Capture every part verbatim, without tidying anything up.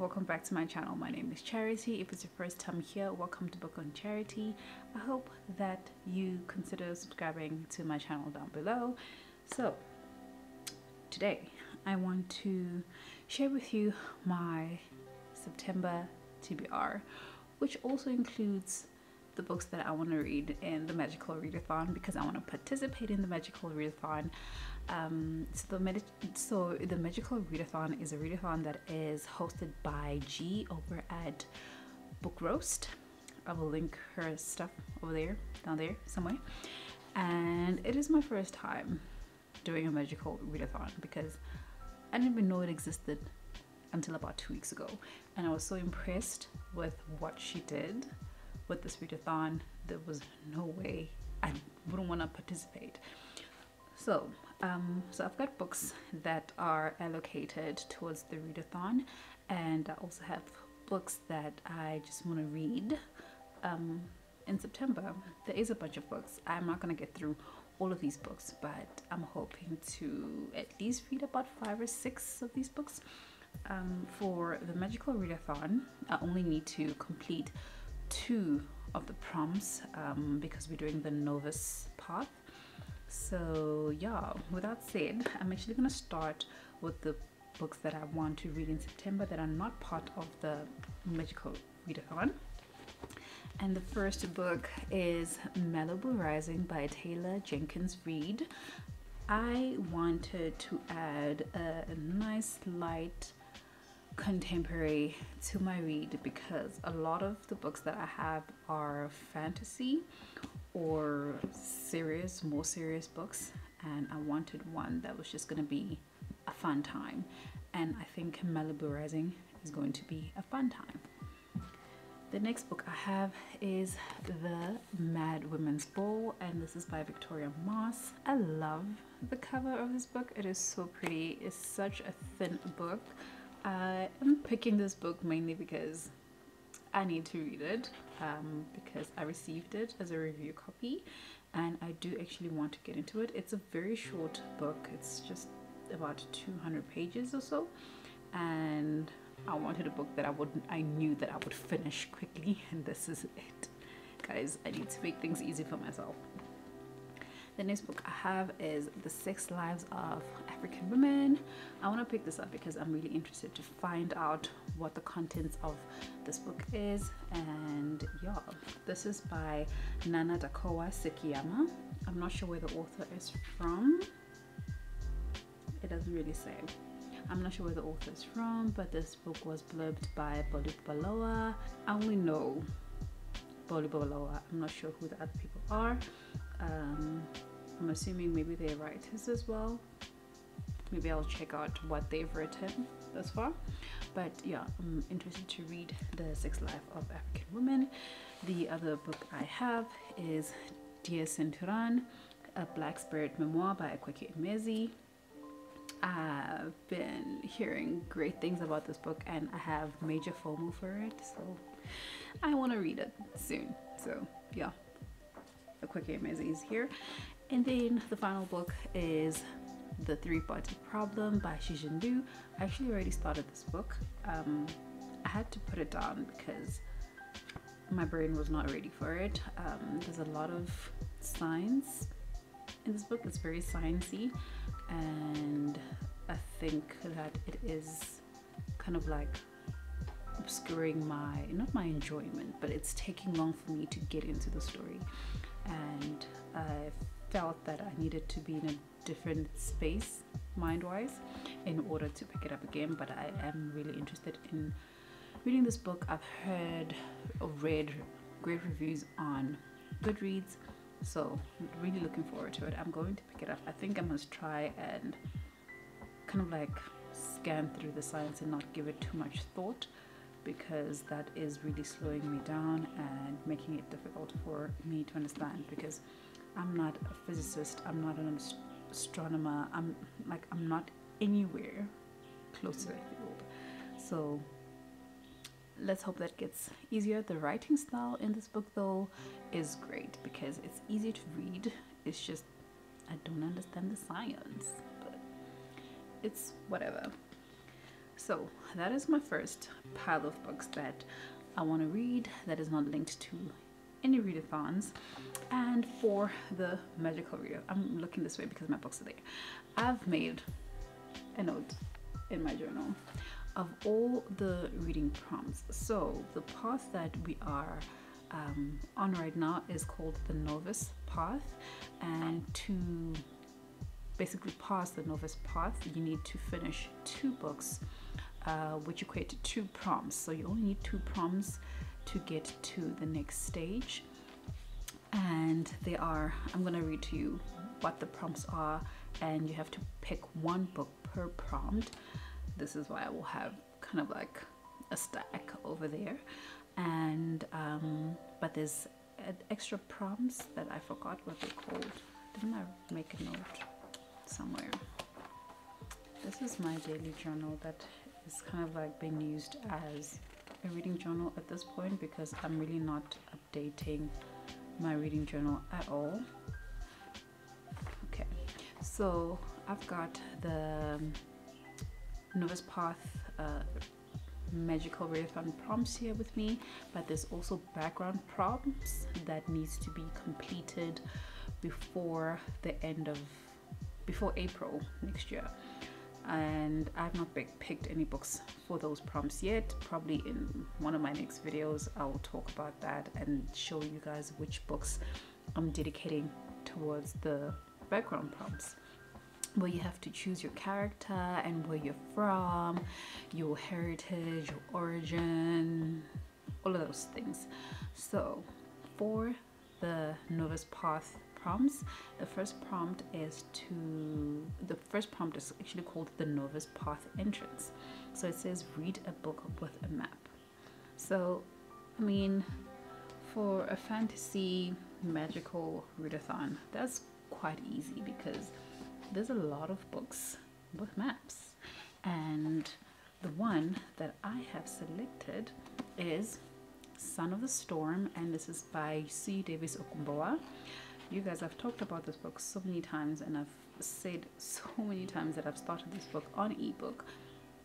Welcome back to my channel. My name is Charity. If it's your first time here, welcome to Book on Charity. I hope that you consider subscribing to my channel down below. So today I want to share with you my September T B R, which also includes the books that I want to read in the Magical Readathon, because I want to participate in the Magical Readathon. Um, so, the so the Magical Readathon is a readathon that is hosted by G over at Book Roast. I will link her stuff over there, down there somewhere. And it is my first time doing a Magical Readathon because I didn't even know it existed until about two weeks ago, and I was so impressed with what she did with this readathon. There was no way I wouldn't want to participate. So um, so I've got books that are allocated towards the readathon, and I also have books that I just want to read um, in September. There is a bunch of books. I'm not going to get through all of these books, but I'm hoping to at least read about five or six of these books. Um, for the Magical Readathon, I only need to complete two of the prompts um, because we're doing the novice path. So yeah, with that said, I'm actually going to start with the books that I want to read in September that are not part of the Magical Readathon. And the first book is Malibu Rising by Taylor Jenkins Reed. I wanted to add a nice light contemporary to my read because a lot of the books that I have are fantasy or serious, more serious books, and I wanted one that was just going to be a fun time, and I think Malibu Rising is going to be a fun time. The next book I have is The Mad Women's Ball, and this is by Victoria Moss. I love the cover of this book. It is so pretty. It's such a thin book. I am picking this book mainly because I need to read it, um, because I received it as a review copy and I do actually want to get into it. It's a very short book. It's just about two hundred pages or so, and I wanted a book that I wouldn't I knew that I would finish quickly, and this is it. Guys, I need to make things easy for myself. The next book I have is The Sex Lives of African Women. I want to pick this up because I'm really interested to find out what the contents of this book is. And yeah, this is by Nana Dakoa Sikiyama. I'm not sure where the author is from. It doesn't really say. I'm not sure where the author is from, but this book was blurbed by Bolu Balowa. I only know Bolu Balowa. I'm not sure who the other people are. Um, I'm assuming maybe they're writers as well. Maybe I'll check out what they've written thus far. But yeah, I'm interested to read The Sex Life of African Women. The other book I have is Dear Centuran, a Black Spirit Memoir by Akwaeke Emezi. I've been hearing great things about this book and I have major FOMO for it, so I want to read it soon. So yeah, Akwaeke Emezi is here. And then the final book is The Three-Party Problem by Cixin Liu. I actually already started this book. Um, I had to put it down because my brain was not ready for it. Um, there's a lot of science in this book. It's very sciencey, and I think that it is kind of like obscuring my, not my enjoyment, but it's taking long for me to get into the story, and I felt that I needed to be in a different space mind-wise in order to pick it up again. But I am really interested in reading this book. I've heard or read great reviews on Goodreads, so really looking forward to it. I'm going to pick it up. I think I must try and kind of like scan through the science and not give it too much thought, because that is really slowing me down and making it difficult for me to understand, because I'm not a physicist, I'm not an astronomer, I'm like I'm not anywhere close to the field. So let's hope that gets easier. The writing style in this book though is great because it's easy to read. It's just I don't understand the science, but it's whatever. So that is my first pile of books that I want to read that is not linked to any readathons. And for the Magical Readathon, I'm looking this way because my books are there. I've made a note in my journal of all the reading prompts. So the path that we are um, on right now is called the Novice Path, and to basically pass the Novice Path you need to finish two books, uh, which equate to two prompts. So you only need two prompts to get to the next stage, and they are, I'm gonna read to you what the prompts are, and you have to pick one book per prompt. This is why I will have kind of like a stack over there, and um, but there's extra prompts that I forgot what they're called. Didn't I make a note somewhere? This is my daily journal that is kind of like being used as a reading journal at this point, because I'm really not updating my reading journal at all. Okay, so I've got the Novice Path uh, Magical Readathon prompts here with me, but there's also background prompts that needs to be completed before the end of before April next year, and I've not picked any books for those prompts yet. Probably in one of my next videos I will talk about that and show you guys which books I'm dedicating towards the background prompts, where you have to choose your character and where you're from, your heritage, your origin, all of those things. So for the Novice Path prompts, the first prompt is to the first prompt is actually called the Novice Path entrance. So it says read a book with a map. So I mean, for a fantasy magical readathon, that's quite easy because there's a lot of books with maps, and the one that I have selected is Son of the Storm, and this is by C. Davis Okumboa. You guys, I've talked about this book so many times, and I've said so many times that I've started this book on ebook,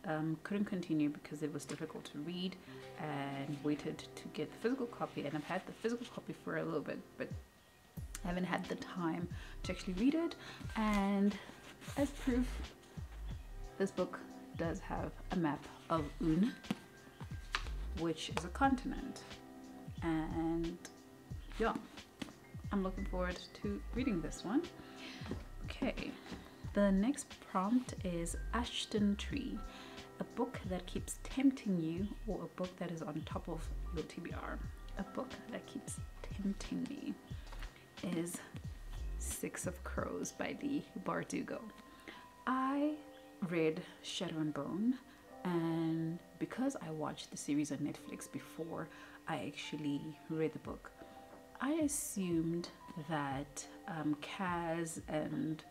um, couldn't continue because it was difficult to read, and waited to get the physical copy, and I've had the physical copy for a little bit, but I haven't had the time to actually read it. And as proof, this book does have a map of Un, which is a continent, and yeah, I'm looking forward to reading this one. Okay, the next prompt is Ashton Tree, a book that keeps tempting you, or a book that is on top of your T B R. A book that keeps tempting me is Six of Crows by Leigh Bardugo. I read Shadow and Bone, and because I watched the series on Netflix before I actually read the book, I assumed that um, Kaz and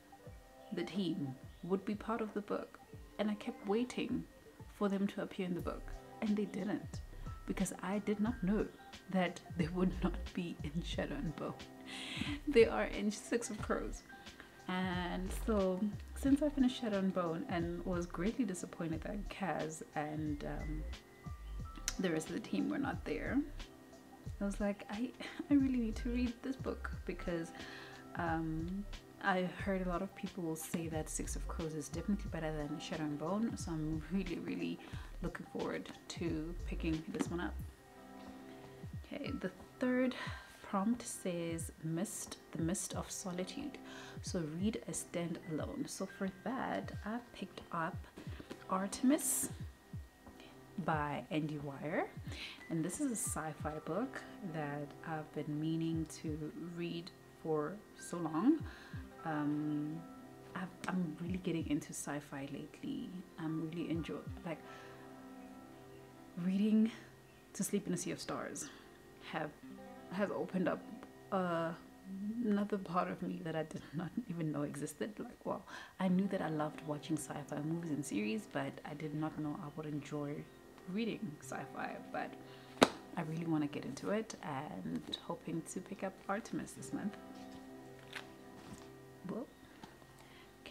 the team would be part of the book, and I kept waiting for them to appear in the book, and they didn't, because I did not know that they would not be in Shadow and Bone. They are in Six of Crows. And so since I finished Shadow and Bone and was greatly disappointed that Kaz and um, the rest of the team were not there, I was like, I, I really need to read this book, because um, I heard a lot of people say that Six of Crows is definitely better than Shadow and Bone, so I'm really really looking forward to picking this one up. Okay, the third prompt says Mist, the Mist of Solitude, so read a stand alone. So for that I picked up Artemis by Andy Weir, and this is a sci-fi book that I've been meaning to read for so long. um, I've, I'm really getting into sci-fi lately. I'm really enjoying like reading To Sleep in a Sea of Stars have has opened up uh, another part of me that I did not even know existed. Like, well, I knew that I loved watching sci-fi movies and series, but I did not know I would enjoy reading sci-fi, but I really want to get into it, and hoping to pick up Artemis this month. Well,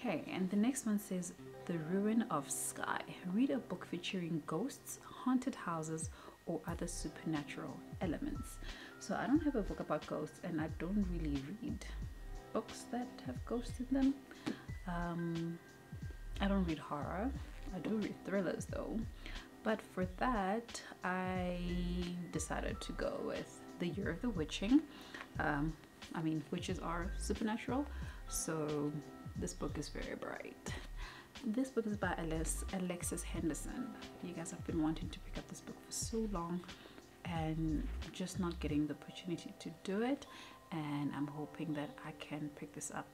Okay, and the next one says The Ruin of Sky. Read a book featuring ghosts, haunted houses, or other supernatural elements. So I don't have a book about ghosts, and I don't really read books that have ghosts in them. Um, I don't read horror. I do read thrillers though. But for that, I decided to go with The Year of the Witching. Um, I mean, witches are supernatural, so this book is very bright. This book is by Alexis Henderson. You guys have been wanting to pick up this book for so long and just not getting the opportunity to do it. And I'm hoping that I can pick this up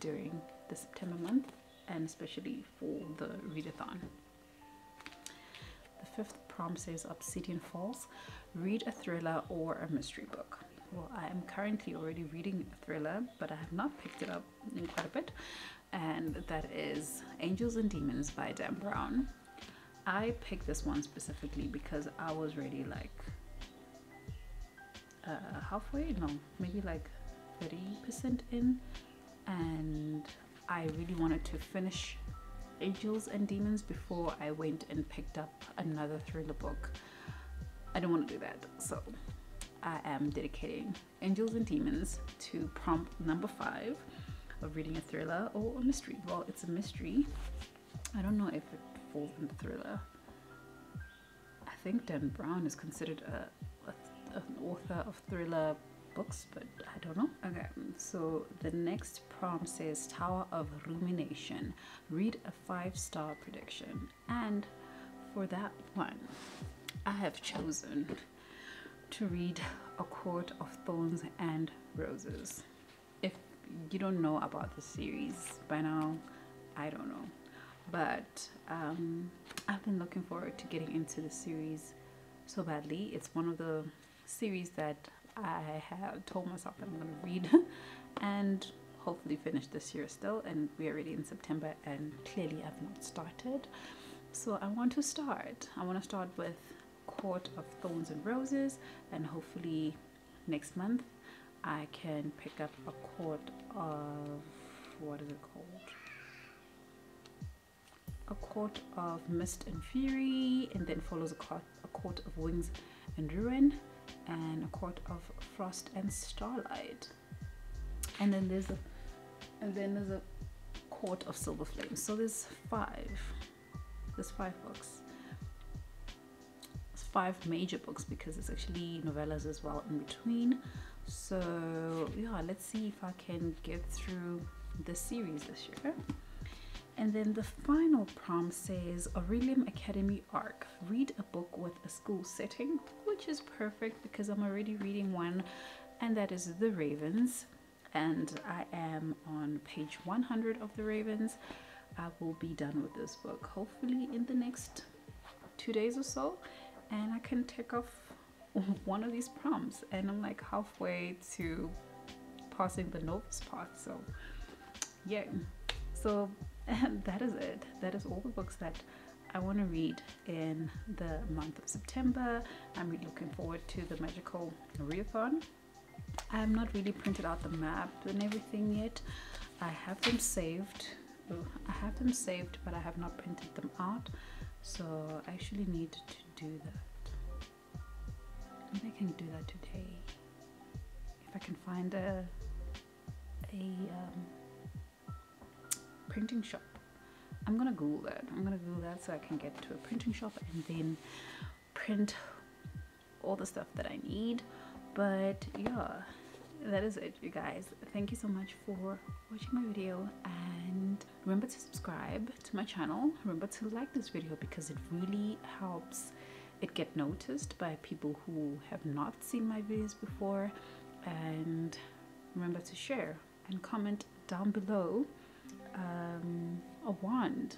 during the September month, and especially for the readathon. The fifth prompt says Obsidian Falls. Read a thriller or a mystery book. Well, I am currently already reading a thriller, but I have not picked it up in quite a bit. And that is Angels and Demons by Dan Brown. I picked this one specifically because I was really like uh, halfway, no, maybe like thirty percent in, and I really wanted to finish Angels and Demons before I went and picked up another thriller book. I don't want to do that, so I am dedicating Angels and Demons to prompt number five of reading a thriller or a mystery. Well, it's a mystery. I don't know if it falls in the thriller. I think Dan Brown is considered a, a, an author of thriller books, but I don't know. Okay, so the next prompt says Tower of Rumination. Read a five-star prediction. And for that one, I have chosen to read A Court of Thorns and Roses. If you don't know about the series by now, I don't know, but um, I've been looking forward to getting into the series so badly. It's one of the series that I have told myself that I'm gonna read and hopefully finish this year still, and we're already in September and clearly I've not started. So I want to start. I want to start with Court of Thorns and Roses, and hopefully next month I can pick up A Court of, what is it called? A Court of Mist and Fury, and then follows a court, a court of Wings and Ruin, and A Court of Frost and Starlight, and then there's a and then there's a Court of Silver Flame. So there's five. There's five books. It's five major books because it's actually novellas as well in between. So yeah, let's see if I can get through the series this year. And then the final prompt says Aurelium Academy Arc. Read a book with a school setting, which is perfect because I'm already reading one, and that is The Ravens, and I am on page one hundred of The Ravens. I will be done with this book hopefully in the next two days or so, and I can take off one of these prompts, and I'm like halfway to passing the novice part, so yeah. So and that is it. That is all the books that I want to read in the month of September. I'm really looking forward to the Magical Readathon. I have not really printed out the map and everything yet. I have them saved. Ooh, I have them saved, but I have not printed them out, so I actually need to do that. Maybe I can do that today if I can find a, a um, printing shop. I'm gonna Google that. I'm gonna Google that so I can get to a printing shop and then print all the stuff that I need. But yeah, that is it, you guys. Thank you so much for watching my video, and remember to subscribe to my channel. Remember to like this video because it really helps it get noticed by people who have not seen my videos before. And remember to share and comment down below um, a wand.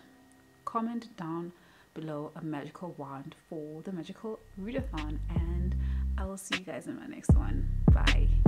Comment down below a magical wand for the Magical Readathon, and I will see you guys in my next one. Bye.